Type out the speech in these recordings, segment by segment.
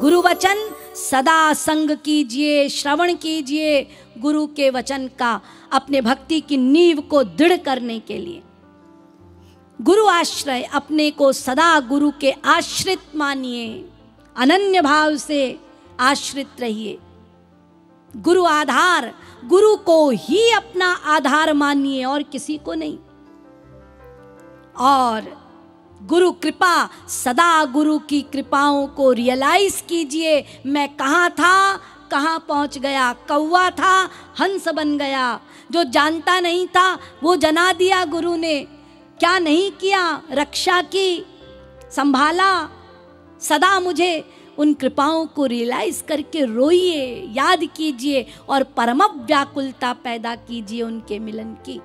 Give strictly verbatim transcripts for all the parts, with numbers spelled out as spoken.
गुरु वचन सदा संग कीजिए, श्रवण कीजिए गुरु के वचन का अपने भक्ति की नींव को दृढ़ करने के लिए। गुरु आश्रय, अपने को सदा गुरु के आश्रित मानिए, अनन्य भाव से आश्रित रहिए। गुरु आधार, गुरु को ही अपना आधार मानिए और किसी को नहीं। और गुरु कृपा, सदा गुरु की कृपाओं को रियलाइज कीजिए। मैं कहाँ था, कहाँ पहुँच गया। कौवा था, हंस बन गया। जो जानता नहीं था वो जना दिया गुरु ने। क्या नहीं किया, रक्षा की, संभाला। सदा मुझे उन कृपाओं को रियलाइज करके रोइए, याद कीजिए और परम व्याकुलता पैदा कीजिए उनके मिलन की।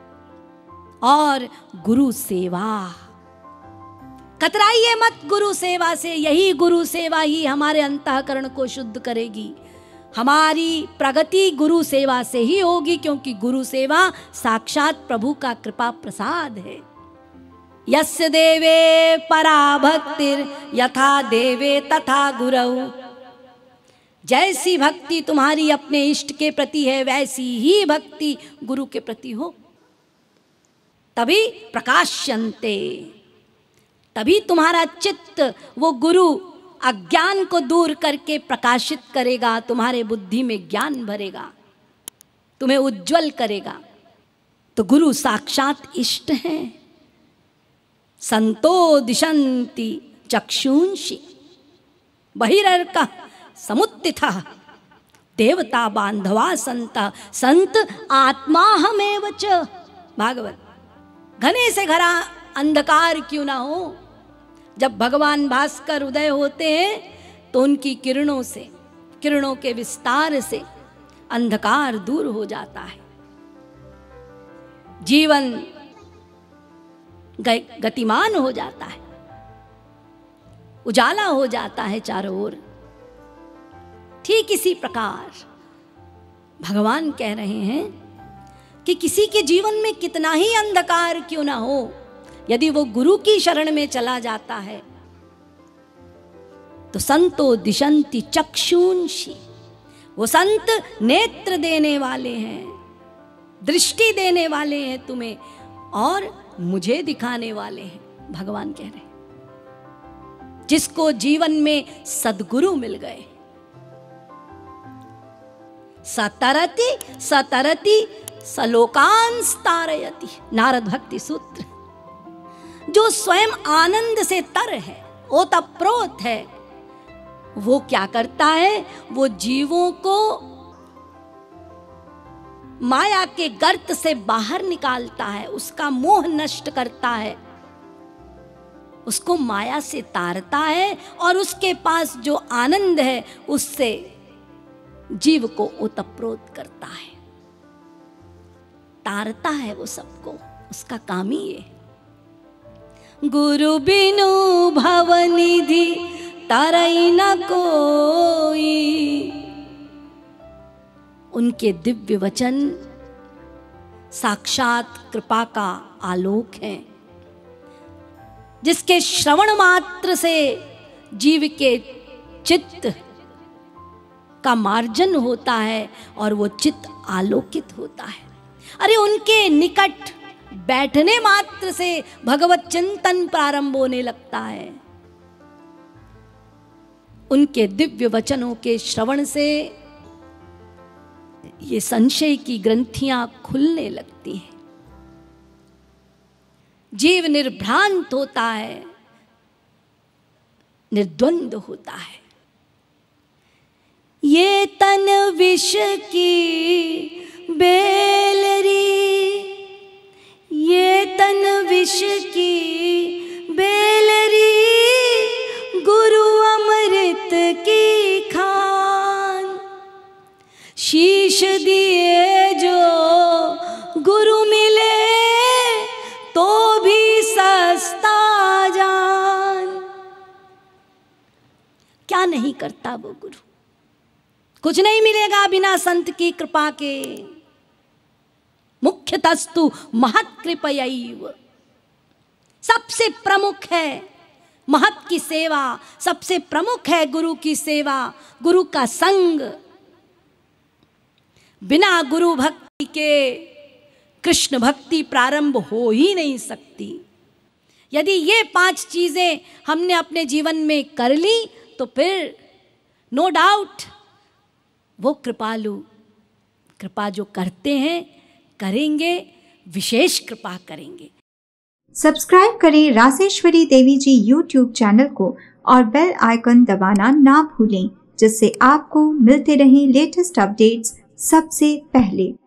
और गुरु सेवा, कतराइए मत गुरु सेवा से। यही गुरु सेवा ही हमारे अंतःकरण को शुद्ध करेगी। हमारी प्रगति गुरु सेवा से ही होगी, क्योंकि गुरु सेवा साक्षात प्रभु का कृपा प्रसाद है। यस्य देवे परा भक्तिर यथा देवे तथा गुरौ। जैसी भक्ति तुम्हारी अपने इष्ट के प्रति है, वैसी ही भक्ति गुरु के प्रति हो, तभी प्रकाशन्ते। तभी तुम्हारा चित्त वो गुरु अज्ञान को दूर करके प्रकाशित करेगा, तुम्हारे बुद्धि में ज्ञान भरेगा, तुम्हें उज्जवल करेगा। तो गुरु साक्षात इष्ट हैं। संतो दिशन्ति चक्षुंषि बहिरर्कः समुत्थितः देवता बांधवा संता संत आत्माहमेव च। भागवत। घने से घरा अंधकार क्यों ना हो, जब भगवान भास्कर उदय होते हैं तो उनकी किरणों से, किरणों के विस्तार से अंधकार दूर हो जाता है। जीवन गतिमान हो जाता है, उजाला हो जाता है चारों ओर। ठीक इसी प्रकार भगवान कह रहे हैं कि किसी के जीवन में कितना ही अंधकार क्यों ना हो, यदि वो गुरु की शरण में चला जाता है तो संतो दिशन्ति चक्षुंषि, वो संत नेत्र देने वाले हैं, दृष्टि देने वाले हैं तुम्हें और मुझे दिखाने वाले हैं। भगवान कह रहे हैं जिसको जीवन में सद्गुरु मिल गए। सतरति सतरति सलोकान् स्तारयति, नारद भक्ति सूत्र। जो स्वयं आनंद से तर है, ओतप्रोत है, वो क्या करता है, वो जीवों को माया के गर्त से बाहर निकालता है, उसका मोह नष्ट करता है, उसको माया से तारता है और उसके पास जो आनंद है उससे जीव को ओतप्रोत करता है, तारता है वो सबको। उसका काम ही ये। गुरु बिनु भव निधि तारई न कोई। उनके दिव्य वचन साक्षात कृपा का आलोक है, जिसके श्रवण मात्र से जीव के चित्त का मार्जन होता है और वो चित्त आलोकित होता है। अरे उनके निकट बैठने मात्र से भगवत चिंतन प्रारंभ होने लगता है। उनके दिव्य वचनों के श्रवण से ये संशय की ग्रंथियां खुलने लगती हैं, जीव निर्भ्रांत होता है, निर्द्वंद होता है। ये तन विष की बेलरी, ये तन विष की बेलरी, गुरु अमृत की खान। शीश दिए जो गुरु मिले तो भी सस्ता जान। क्या नहीं करता वो गुरु, कुछ नहीं मिलेगा बिना संत की कृपा के। मुख्यतस्तु महत्कृपयैव, सबसे प्रमुख है महत की सेवा, सबसे प्रमुख है गुरु की सेवा, गुरु का संग। बिना गुरु भक्ति के कृष्ण भक्ति प्रारंभ हो ही नहीं सकती। यदि ये पांच चीजें हमने अपने जीवन में कर ली तो फिर नो डाउट वो कृपालु कृपा जो करते हैं करेंगे, विशेष कृपा करेंगे। सब्सक्राइब करें रासेश्वरी देवी जी यूट्यूब चैनल को और बेल आइकन दबाना ना भूलें, जिससे आपको मिलते रहें लेटेस्ट अपडेट्स सबसे पहले।